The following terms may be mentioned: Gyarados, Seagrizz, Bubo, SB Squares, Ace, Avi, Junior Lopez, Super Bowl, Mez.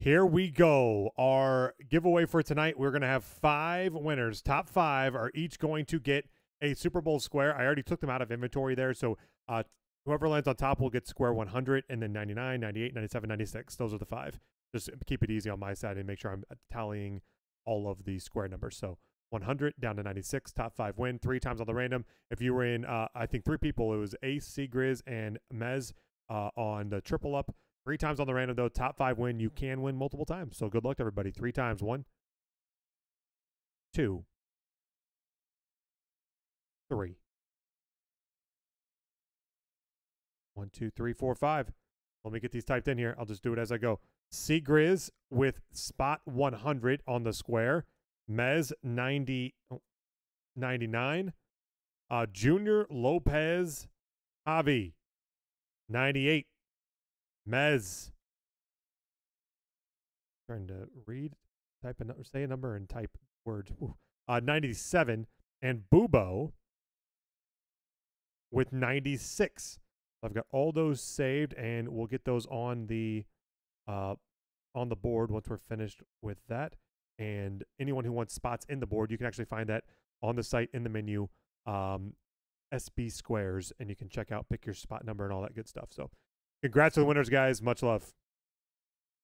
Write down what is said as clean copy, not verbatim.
Here we go. Our giveaway for tonight, we're going to have 5 winners. Top 5 are each going to get a Super Bowl square. I already took them out of inventory there, so whoever lands on top will get square 100, and then 99, 98, 97, 96. Those are the 5. Just keep it easy on my side and make sure I'm tallying all of the square numbers. So 100 down to 96, top 5 win, 3 times on the random. If you were in, I think 3 people, it was Ace, Seagrizz, and Mez on the triple up. 3 times on the random, though. Top 5 win. You can win multiple times. So good luck to everybody. 3 times. 1, 2, 3. 1, 2, 3, 4, 5. Let me get these typed in here. I'll just do it as I go. Seagrizz with spot 100 on the square. Mez 99. Junior Lopez, Avi 98. Mez. Trying to read, type a number, say a number, and type words. 97. And Bubo with 96. I've got all those saved, and we'll get those on the board once we're finished with that. And anyone who wants spots in the board, you can actually find that on the site in the menu, SB Squares, and you can check out, pick your spot number, and all that good stuff. So congrats to the winners, guys. Much love.